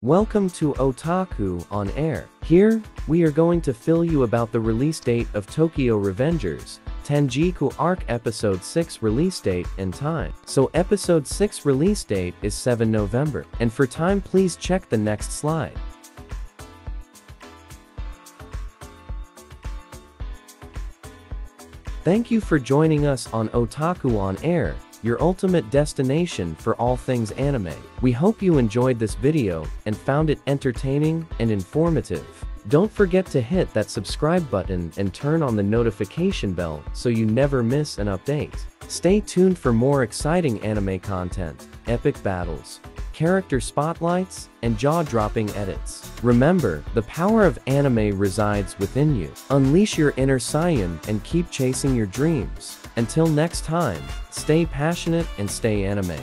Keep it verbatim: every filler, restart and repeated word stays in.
Welcome to Otaku On Air. Here, we are going to fill you about the release date of Tokyo Revengers, Tenjiku Arc Episode six release date and time. So Episode six release date is the seventh of November. And for time, please check the next slide. Thank you for joining us on Otaku On Air, your ultimate destination for all things anime. We hope you enjoyed this video and found it entertaining and informative. Don't forget to hit that subscribe button and turn on the notification bell so you never miss an update. Stay tuned for more exciting anime content, epic battles, character spotlights, and jaw-dropping edits. Remember, the power of anime resides within you. Unleash your inner Saiyan and keep chasing your dreams. Until next time, stay passionate and stay anime.